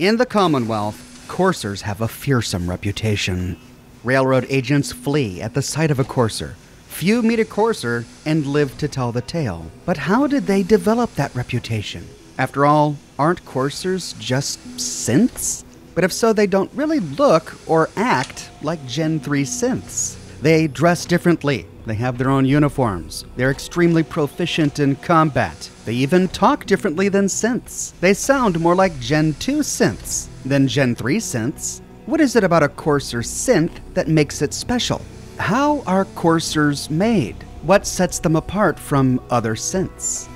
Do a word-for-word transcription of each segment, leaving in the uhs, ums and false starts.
In the Commonwealth, coursers have a fearsome reputation. Railroad agents flee at the sight of a courser. Few meet a courser and live to tell the tale. But how did they develop that reputation? After all, aren't coursers just synths? But if so, they don't really look or act like Gen three synths. They dress differently. They have their own uniforms. They're extremely proficient in combat. They even talk differently than synths. They sound more like Gen two synths than Gen three synths. What is it about a Courser synth that makes it special? How are Coursers made? What sets them apart from other synths?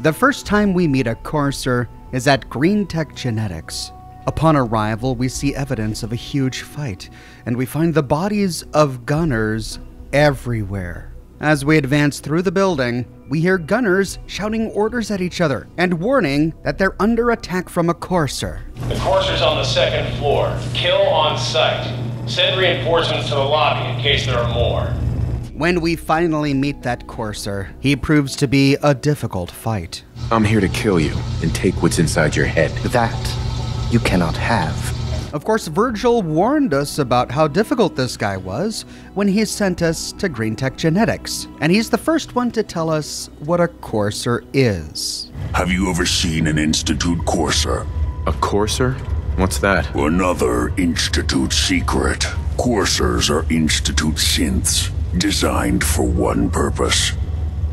The first time we meet a Courser is at Green Tech Genetics. Upon arrival, we see evidence of a huge fight, and we find the bodies of gunners everywhere. As we advance through the building, we hear gunners shouting orders at each other and warning that they're under attack from a courser. The courser's on the second floor. Kill on sight. Send reinforcements to the lobby in case there are more. When we finally meet that courser, he proves to be a difficult fight. I'm here to kill you and take what's inside your head. That you cannot have. Of course, Virgil warned us about how difficult this guy was when he sent us to Green Tech Genetics, and he's the first one to tell us what a courser is. Have you ever seen an Institute courser? A courser? What's that? Another Institute secret. Coursers are Institute synths, designed for one purpose.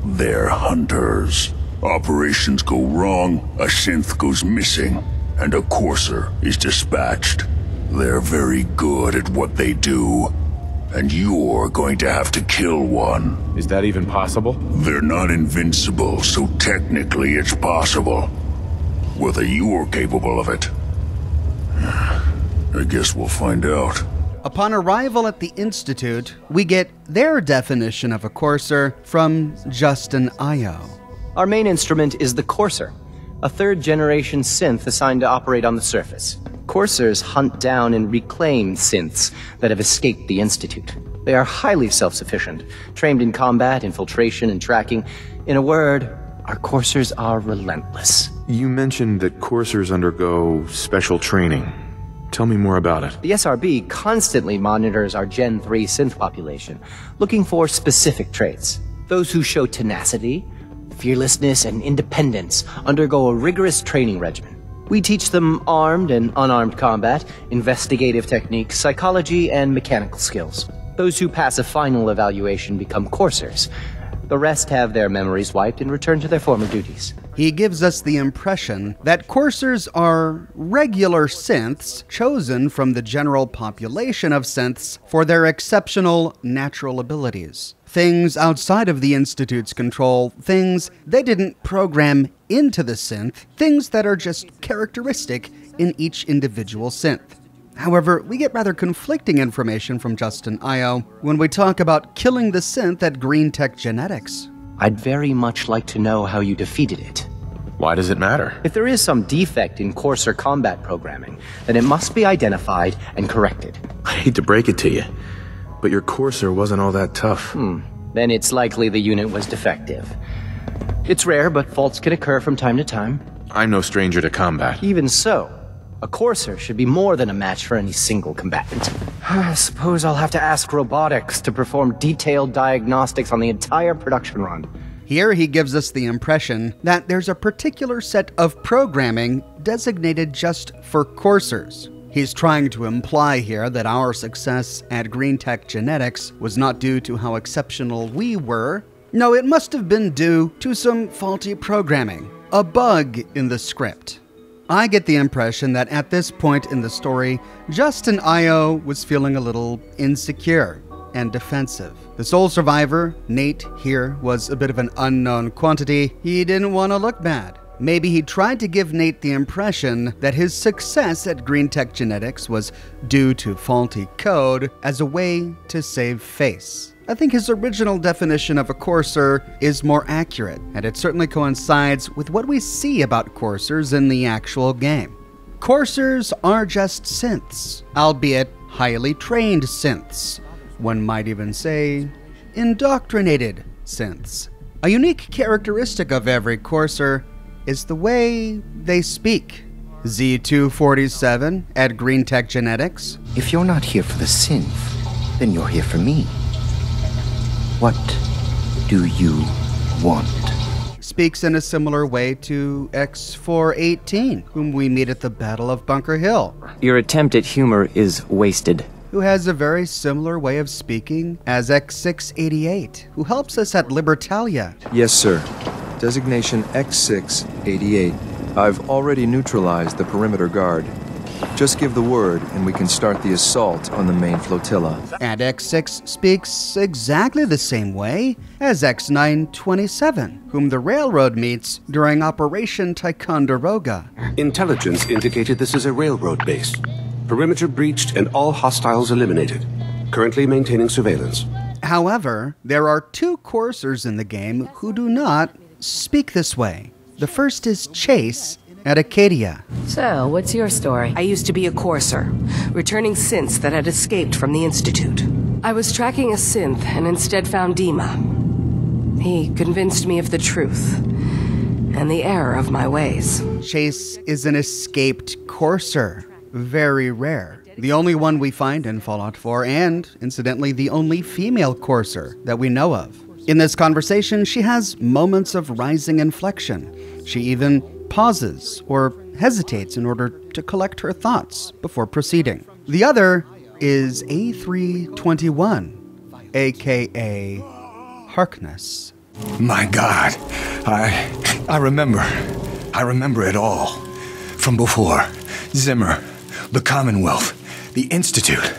They're hunters. Operations go wrong, a synth goes missing, and a courser is dispatched. They're very good at what they do, and you're going to have to kill one. Is that even possible? They're not invincible, so technically it's possible. Whether you're capable of it, I guess we'll find out. Upon arrival at the Institute, we get their definition of a courser from Justin Ayo. Our main instrument is the courser, a third-generation synth assigned to operate on the surface. Coursers hunt down and reclaim synths that have escaped the Institute. They are highly self-sufficient, trained in combat, infiltration, and tracking. In a word, our coursers are relentless. You mentioned that coursers undergo special training. Tell me more about it. The S R B constantly monitors our Gen three synth population, looking for specific traits. Those who show tenacity, fearlessness, and independence undergo a rigorous training regimen. We teach them armed and unarmed combat, investigative techniques, psychology, and mechanical skills. Those who pass a final evaluation become coursers. The rest have their memories wiped and return to their former duties. He gives us the impression that coursers are regular synths chosen from the general population of synths for their exceptional natural abilities. Things outside of the Institute's control, things they didn't program into the synth, things that are just characteristic in each individual synth. However, we get rather conflicting information from Justin Ayo when we talk about killing the synth at Green Tech Genetics. I'd very much like to know how you defeated it. Why does it matter? If there is some defect in courser combat programming, then it must be identified and corrected. I hate to break it to you, but your courser wasn't all that tough. Hmm. Then it's likely the unit was defective. It's rare, but faults can occur from time to time. I'm no stranger to combat. Even so, a courser should be more than a match for any single combatant. I suppose I'll have to ask robotics to perform detailed diagnostics on the entire production run. Here he gives us the impression that there's a particular set of programming designated just for coursers. He's trying to imply here that our success at Green Tech Genetics was not due to how exceptional we were. No, it must have been due to some faulty programming, a bug in the script. I get the impression that at this point in the story, Justin Ayo was feeling a little insecure and defensive. The sole survivor, Nate, here was a bit of an unknown quantity. He didn't want to look bad. Maybe he tried to give Nate the impression that his success at Green Tech Genetics was due to faulty code as a way to save face. I think his original definition of a courser is more accurate, and it certainly coincides with what we see about coursers in the actual game. Coursers are just synths, albeit highly trained synths. One might even say indoctrinated synths. A unique characteristic of every courser is the way they speak. Z two forty-seven at Green Tech Genetics. If you're not here for the synth, then you're here for me. What do you want? Speaks in a similar way to X four eighteen, whom we meet at the Battle of Bunker Hill. Your attempt at humor is wasted. Who has a very similar way of speaking as X six eighty-eight, who helps us at Libertalia. Yes, sir. Designation X six eighty-eight. I've already neutralized the perimeter guard. Just give the word and we can start the assault on the main flotilla. And X six speaks exactly the same way as X nine twenty-seven, whom the railroad meets during Operation Ticonderoga. Intelligence indicated this is a railroad base. Perimeter breached and all hostiles eliminated. Currently maintaining surveillance. However, there are two coursers in the game who do not speak this way. The first is Chase at Acadia. So, what's your story? I used to be a courser, returning synths that had escaped from the Institute. I was tracking a synth and instead found Dima. He convinced me of the truth and the error of my ways. Chase is an escaped courser. Very rare. The only one we find in Fallout four, and, incidentally, the only female courser that we know of. In this conversation, she has moments of rising inflection. She even pauses or hesitates in order to collect her thoughts before proceeding. The other is A three twenty-one, aka Harkness. My God, I, I remember. I remember it all. From before. Zimmer, the Commonwealth, the Institute.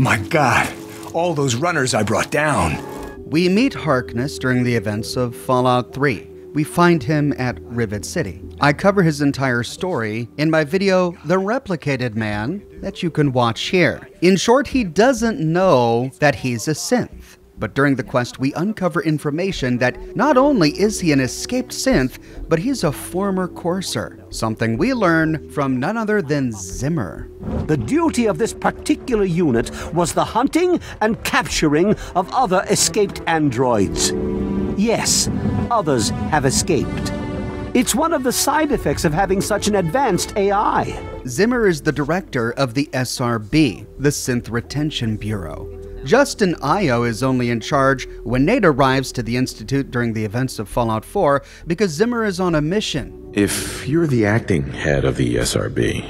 My God, all those runners I brought down. We meet Harkness during the events of Fallout three. We find him at Rivet City. I cover his entire story in my video, The Replicated Man, that you can watch here. In short, he doesn't know that he's a synth. But during the quest, we uncover information that not only is he an escaped synth, but he's a former courser, something we learn from none other than Zimmer. The duty of this particular unit was the hunting and capturing of other escaped androids. Yes, others have escaped. It's one of the side effects of having such an advanced A I. Zimmer is the director of the S R B, the Synth Retention Bureau. Justin Ayo is only in charge when Nate arrives to the Institute during the events of Fallout four because Zimmer is on a mission. If you're the acting head of the S R B,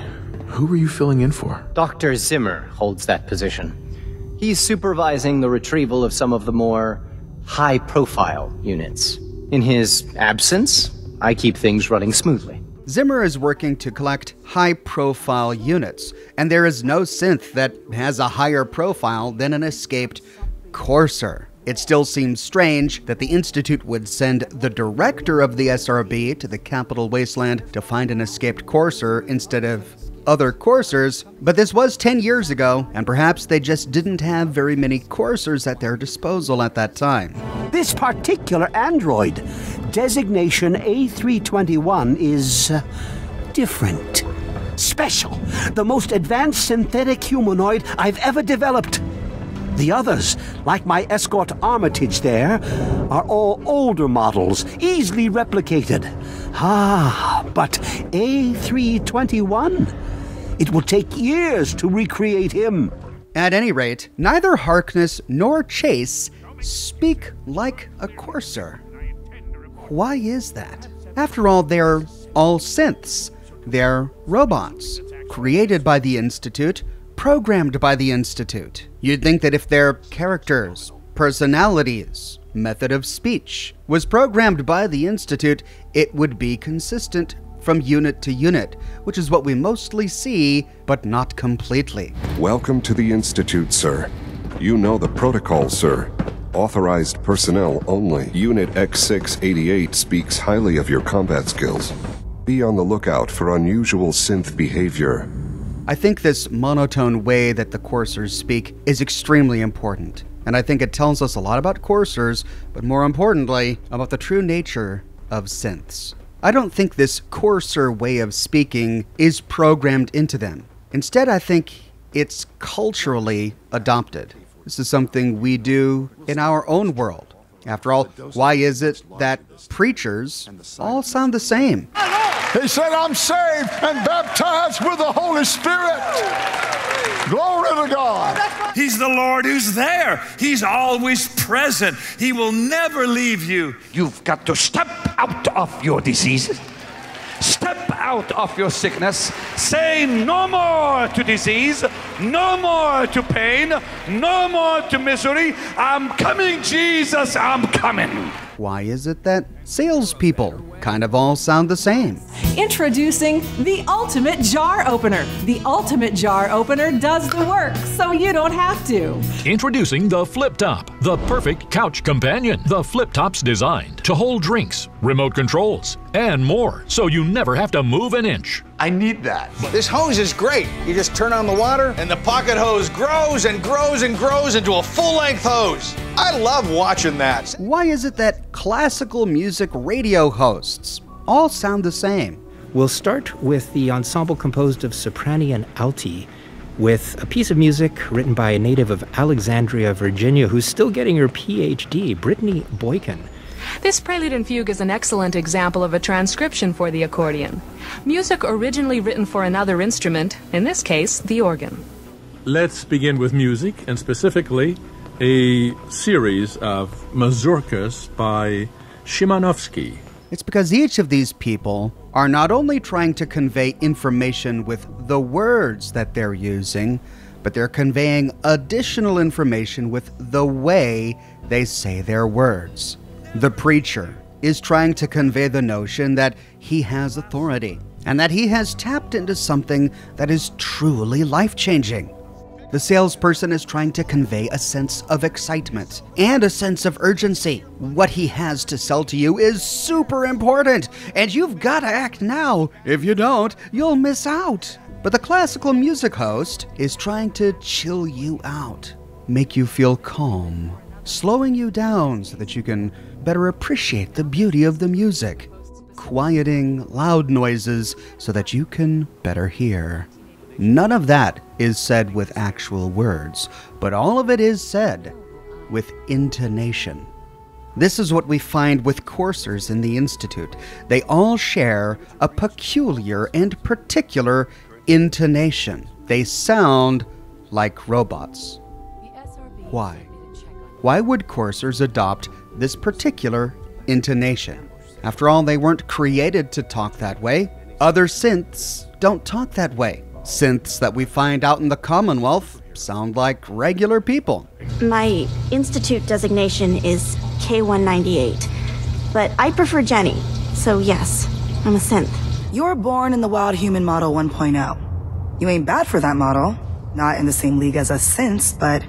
who are you filling in for? Doctor Zimmer holds that position. He's supervising the retrieval of some of the more high-profile units. In his absence, I keep things running smoothly. Zimmer is working to collect high-profile units, and there is no synth that has a higher profile than an escaped courser. It still seems strange that the Institute would send the director of the S R B to the Capital Wasteland to find an escaped courser instead of other coursers, but this was ten years ago, and perhaps they just didn't have very many coursers at their disposal at that time. This particular android, designation A three twenty-one, is uh, different. Special. The most advanced synthetic humanoid I've ever developed. The others, like my escort Armitage there, are all older models, easily replicated. Ah, but A three twenty-one? It will take years to recreate him. At any rate, neither Harkness nor Chase speak like a courser. Why is that? After all, they're all synths. They're robots, created by the Institute, programmed by the Institute. You'd think that if their characters, personalities, method of speech was programmed by the Institute, it would be consistent from unit to unit, which is what we mostly see, but not completely. Welcome to the Institute, sir. You know the protocol, sir. Authorized personnel only. Unit X six eighty-eight speaks highly of your combat skills. Be on the lookout for unusual synth behavior. I think this monotone way that the coursers speak is extremely important, and I think it tells us a lot about coursers, but more importantly, about the true nature of synths. I don't think this courser way of speaking is programmed into them. Instead, I think it's culturally adopted. This is something we do in our own world. After all, why is it that preachers all sound the same? He said, I'm saved and baptized with the Holy Spirit. Glory to God. He's the Lord who's there. He's always present. He will never leave you. You've got to step out of your diseases. Step out of your sickness. Say no more to disease, no more to pain, no more to misery. I'm coming, Jesus, I'm coming. Why is it that salespeople kind of all sound the same? Introducing the ultimate jar opener. The ultimate jar opener does the work, so you don't have to. Introducing the Flip Top, the perfect couch companion. The Flip Top's designed to hold drinks, remote controls, and more, so you never have to move an inch. I need that. This hose is great. You just turn on the water, and the pocket hose grows and grows and grows into a full-length hose. I love watching that. Why is it that classical music radio hosts all sound the same? We'll start with the ensemble composed of soprani and alti, with a piece of music written by a native of Alexandria, Virginia, who's still getting her P H D, Brittany Boykin. This prelude and fugue is an excellent example of a transcription for the accordion. Music originally written for another instrument, in this case, the organ. Let's begin with music, and specifically a series of mazurkas by Szymanowski. It's because each of these people are not only trying to convey information with the words that they're using, but they're conveying additional information with the way they say their words. The preacher is trying to convey the notion that he has authority and that he has tapped into something that is truly life-changing. The salesperson is trying to convey a sense of excitement and a sense of urgency. What he has to sell to you is super important, and you've got to act now. If you don't, you'll miss out. But the classical music host is trying to chill you out, make you feel calm, slowing you down so that you can better appreciate the beauty of the music, quieting loud noises so that you can better hear. None of that is said with actual words, but all of it is said with intonation. This is what we find with coursers in the Institute. They all share a peculiar and particular intonation. They sound like robots. Why? Why would coursers adopt this particular intonation? After all, they weren't created to talk that way. Other synths don't talk that way. Synths that we find out in the Commonwealth sound like regular people. My Institute designation is K one ninety-eight, but I prefer Jenny, so yes, I'm a synth. You're born in the Wild Human Model one point oh. You ain't bad for that model. Not in the same league as us synths, but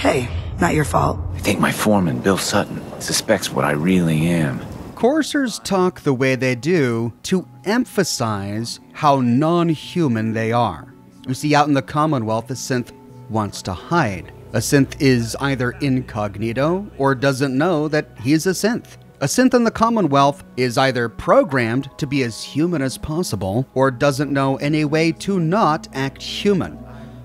hey, not your fault. I think my foreman, Bill Sutton, suspects what I really am. Coursers talk the way they do to emphasize how non-human they are. You see, out in the Commonwealth, a synth wants to hide. A synth is either incognito or doesn't know that he's a synth. A synth in the Commonwealth is either programmed to be as human as possible or doesn't know any way to not act human.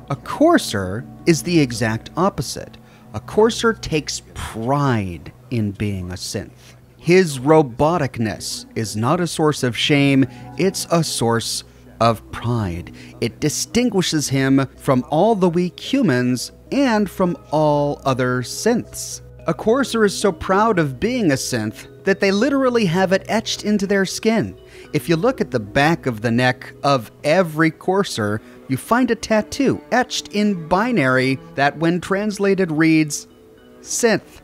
A courser is the exact opposite. A courser takes pride in being a synth. His roboticness is not a source of shame, it's a source of pride. It distinguishes him from all the weak humans and from all other synths. A courser is so proud of being a synth that they literally have it etched into their skin. If you look at the back of the neck of every courser, you find a tattoo etched in binary that when translated reads, synth.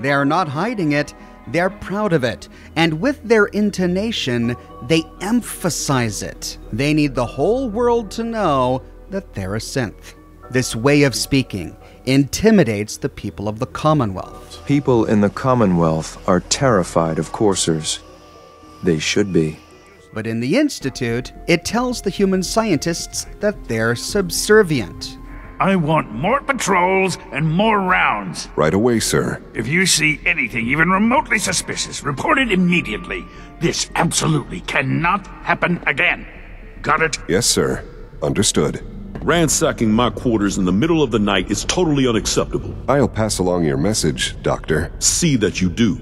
They are not hiding it, they're proud of it. And with their intonation, they emphasize it. They need the whole world to know that they're a synth. This way of speaking intimidates the people of the Commonwealth. People in the Commonwealth are terrified of coursers. They should be. But in the Institute, it tells the human scientists that they're subservient. I want more patrols and more rounds. Right away, sir. If you see anything even remotely suspicious, report it immediately. This absolutely cannot happen again. Got it? Yes, sir. Understood. Ransacking my quarters in the middle of the night is totally unacceptable. I'll pass along your message, Doctor. See that you do.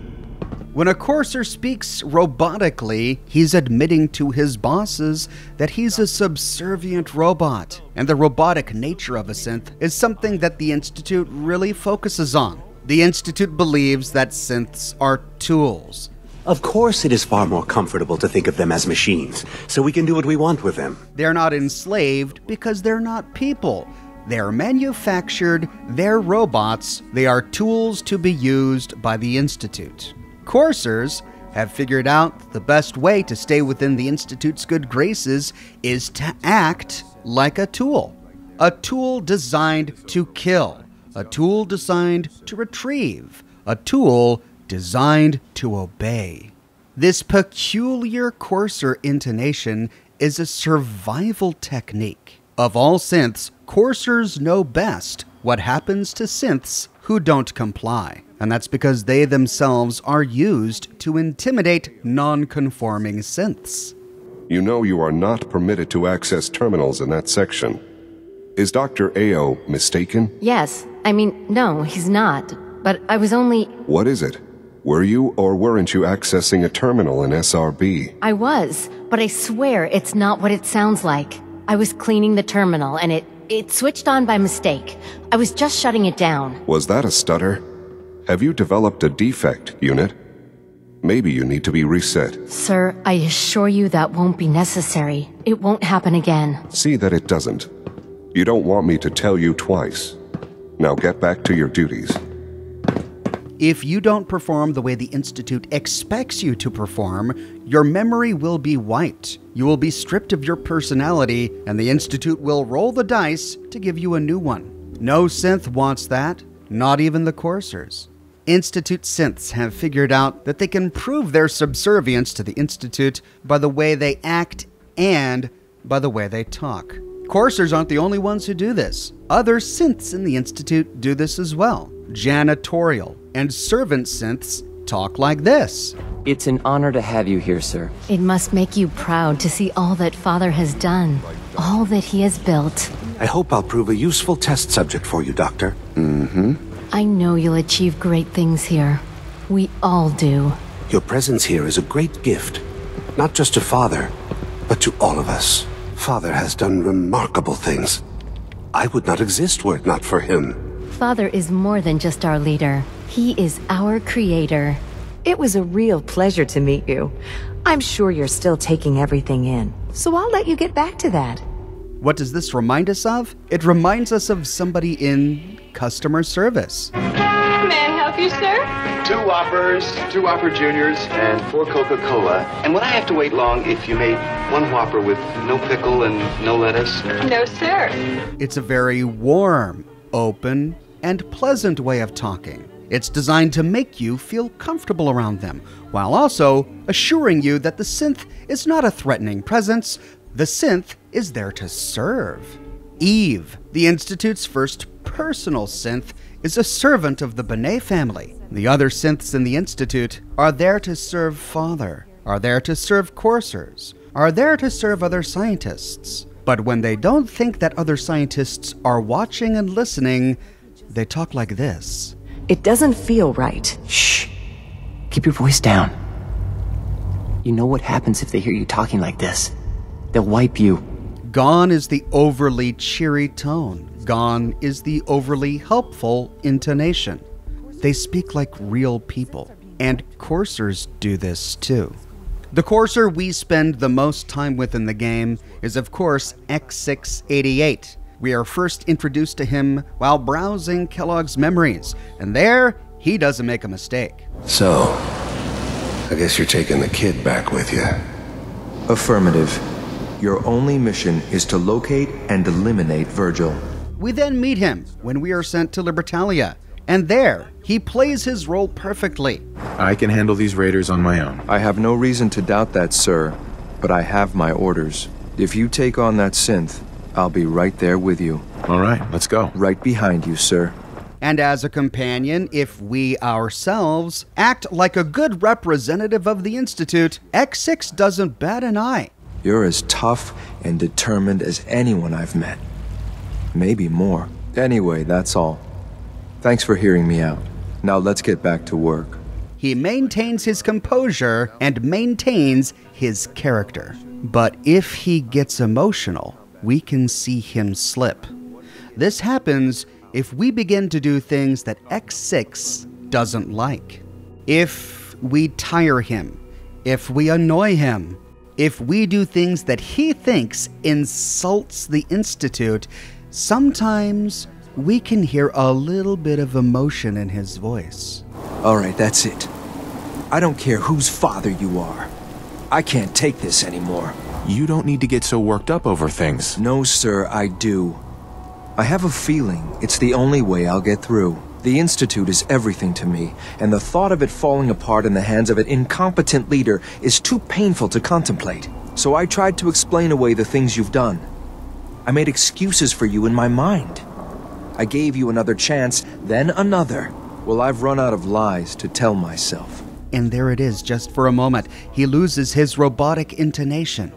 When a courser speaks robotically, he's admitting to his bosses that he's a subservient robot, and the robotic nature of a synth is something that the Institute really focuses on. The Institute believes that synths are tools. Of course it is far more comfortable to think of them as machines, so we can do what we want with them. They're not enslaved because they're not people. They're manufactured, they're robots, they are tools to be used by the Institute. Coursers have figured out the best way to stay within the Institute's good graces is to act like a tool. A tool designed to kill, a tool designed to retrieve, a tool designed to obey. This peculiar courser intonation is a survival technique. Of all synths, coursers know best what happens to synths who don't comply. And that's because they themselves are used to intimidate non-conforming synths. You know you are not permitted to access terminals in that section. Is Doctor Ayo mistaken? Yes. I mean, no, he's not. But I was only... What is it? Were you or weren't you accessing a terminal in S R B? I was, but I swear it's not what it sounds like. I was cleaning the terminal and it, it switched on by mistake. I was just shutting it down. Was that a stutter? Have you developed a defect, unit? Maybe you need to be reset. Sir, I assure you that won't be necessary. It won't happen again. See that it doesn't. You don't want me to tell you twice. Now get back to your duties. If you don't perform the way the Institute expects you to perform, your memory will be wiped. You will be stripped of your personality, and the Institute will roll the dice to give you a new one. No synth wants that, not even the coursers. Institute synths have figured out that they can prove their subservience to the Institute by the way they act and by the way they talk. Coursers aren't the only ones who do this. Other synths in the Institute do this as well. Janitorial and servant synths talk like this. It's an honor to have you here, sir. It must make you proud to see all that Father has done, all that he has built. I hope I'll prove a useful test subject for you, Doctor. Mm-hmm. I know you'll achieve great things here. We all do. Your presence here is a great gift, not just to Father, but to all of us. Father has done remarkable things. I would not exist were it not for him. Father is more than just our leader. He is our creator. It was a real pleasure to meet you. I'm sure you're still taking everything in, so I'll let you get back to that. What does this remind us of? It reminds us of somebody in customer service. May I help you, sir? Two Whoppers, two Whopper Juniors, and four Coca-Cola. And would I have to wait long if you made one Whopper with no pickle and no lettuce? No, sir. It's a very warm, open, and pleasant way of talking. It's designed to make you feel comfortable around them, while also assuring you that the synth is not a threatening presence. The synth is there to serve. Eve, the Institute's first personal synth, is a servant of the Benet family. The other synths in the Institute are there to serve Father, are there to serve coursers, are there to serve other scientists. But when they don't think that other scientists are watching and listening, they talk like this. It doesn't feel right. Shh. Keep your voice down. You know what happens if they hear you talking like this. They'll wipe you. Gone is the overly cheery tone. Gone is the overly helpful intonation. They speak like real people, and coursers do this too. The courser we spend the most time with in the game is, of course, X six eighty-eight. We are first introduced to him while browsing Kellogg's memories, and there, he doesn't make a mistake. So, I guess you're taking the kid back with you. Affirmative. Your only mission is to locate and eliminate Virgil. We then meet him when we are sent to Libertalia, and there, he plays his role perfectly. I can handle these raiders on my own. I have no reason to doubt that, sir, but I have my orders. If you take on that synth, I'll be right there with you. All right, let's go. Right behind you, sir. And as a companion, if we ourselves act like a good representative of the Institute, X six doesn't bat an eye. You're as tough and determined as anyone I've met. Maybe more. Anyway, that's all. Thanks for hearing me out. Now let's get back to work. he maintains his composure and maintains his character. But if he gets emotional, we can see him slip. This happens if we begin to do things that X six doesn't like. If we tire him, if we annoy him, if we do things that he thinks insults the Institute, sometimes we can hear a little bit of emotion in his voice. All right, that's it. I don't care whose father you are. I can't take this anymore. You don't need to get so worked up over things. No, sir, I do. I have a feeling it's the only way I'll get through. The Institute is everything to me, and the thought of it falling apart in the hands of an incompetent leader is too painful to contemplate. So I tried to explain away the things you've done. I made excuses for you in my mind. I gave you another chance, then another. Well, I've run out of lies to tell myself. And there it is, just for a moment. He loses his robotic intonation.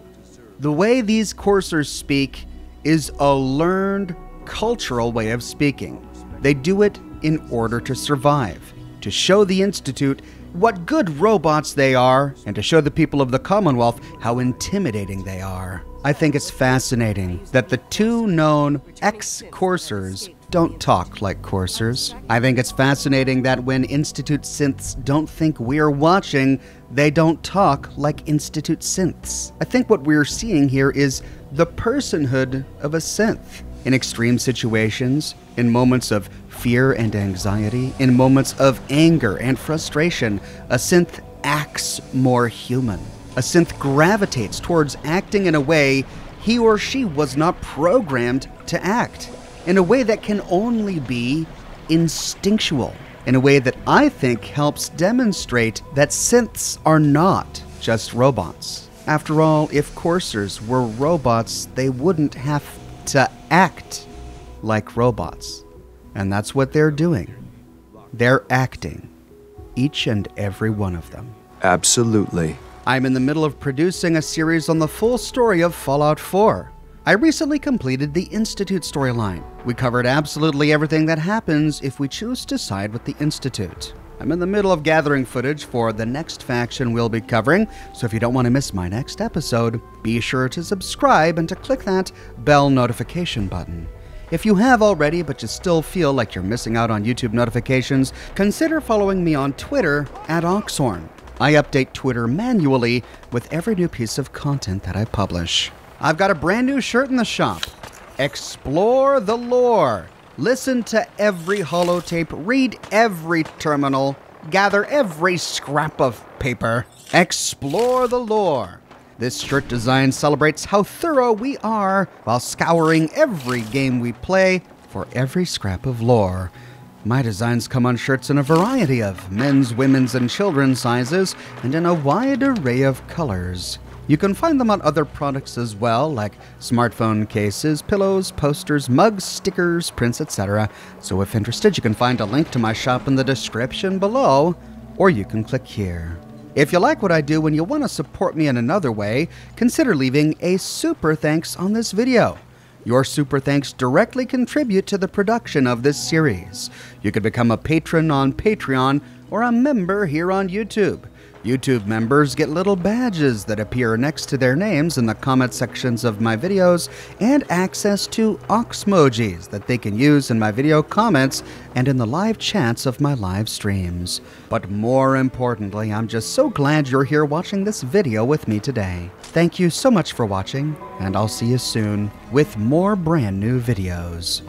The way these coursers speak is a learned, cultural way of speaking. They do it in order to survive, to show the Institute what good robots they are, and to show the people of the Commonwealth how intimidating they are. I think it's fascinating that the two known ex-coursers don't talk like coursers. I think it's fascinating that when Institute synths don't think we're watching, they don't talk like Institute synths. I think what we're seeing here is the personhood of a synth. In extreme situations, in moments of fear and anxiety, in moments of anger and frustration, a synth acts more human. A synth gravitates towards acting in a way he or she was not programmed to act, in a way that can only be instinctual, in a way that I think helps demonstrate that synths are not just robots. After all, if coursers were robots, they wouldn't have to act like robots. And that's what they're doing. They're acting, each and every one of them. Absolutely. I'm in the middle of producing a series on the full story of Fallout four. I recently completed the Institute storyline. We covered absolutely everything that happens if we choose to side with the Institute. I'm in the middle of gathering footage for the next faction we'll be covering, so if you don't want to miss my next episode, be sure to subscribe and to click that bell notification button. If you have already, but you still feel like you're missing out on YouTube notifications, consider following me on Twitter at Oxhorn. I update Twitter manually with every new piece of content that I publish. I've got a brand new shirt in the shop. Explore the lore. Listen to every holotape, read every terminal, gather every scrap of paper. Explore the lore. This shirt design celebrates how thorough we are while scouring every game we play for every scrap of lore. My designs come on shirts in a variety of men's, women's, and children's sizes, and in a wide array of colors. You can find them on other products as well, like smartphone cases, pillows, posters, mugs, stickers, prints, et cetera. So if interested, you can find a link to my shop in the description below, or you can click here. If you like what I do and you want to support me in another way, consider leaving a super thanks on this video. Your super thanks directly contribute to the production of this series. You could become a patron on Patreon or a member here on YouTube. YouTube members get little badges that appear next to their names in the comment sections of my videos, and access to Oxmojis that they can use in my video comments and in the live chats of my live streams. But more importantly, I'm just so glad you're here watching this video with me today. Thank you so much for watching, and I'll see you soon with more brand new videos.